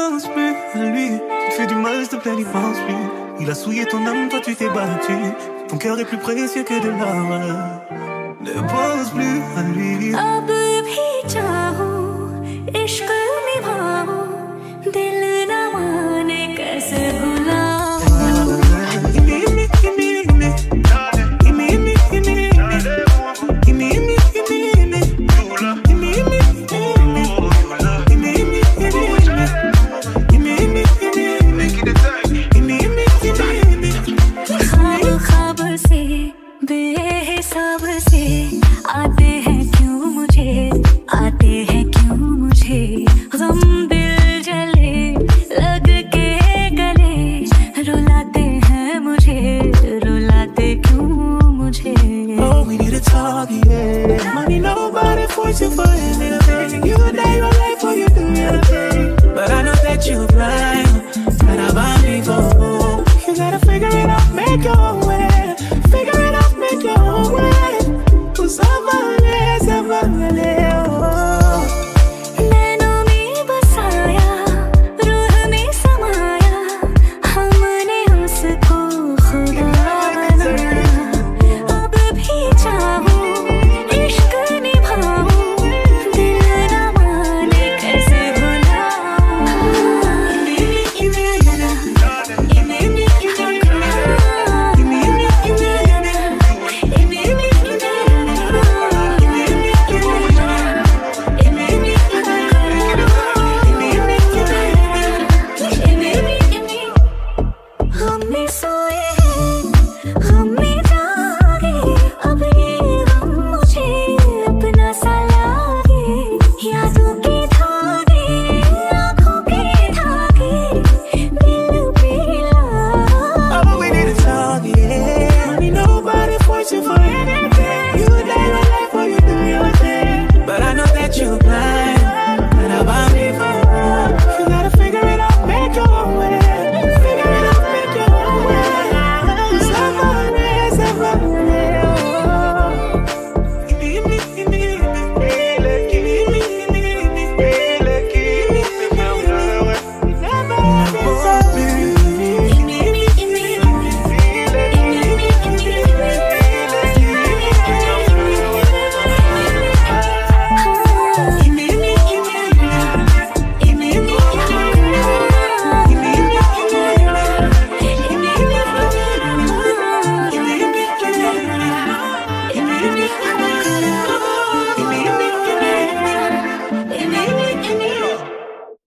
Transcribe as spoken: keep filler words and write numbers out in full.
penses plus à lui. Tu te fais du mal, s'il te plaît, n'y pense plus. Il a souillé ton âme, toi tu t'es battu. Ton cœur est plus précieux que de l'or. Ne pense plus à lui.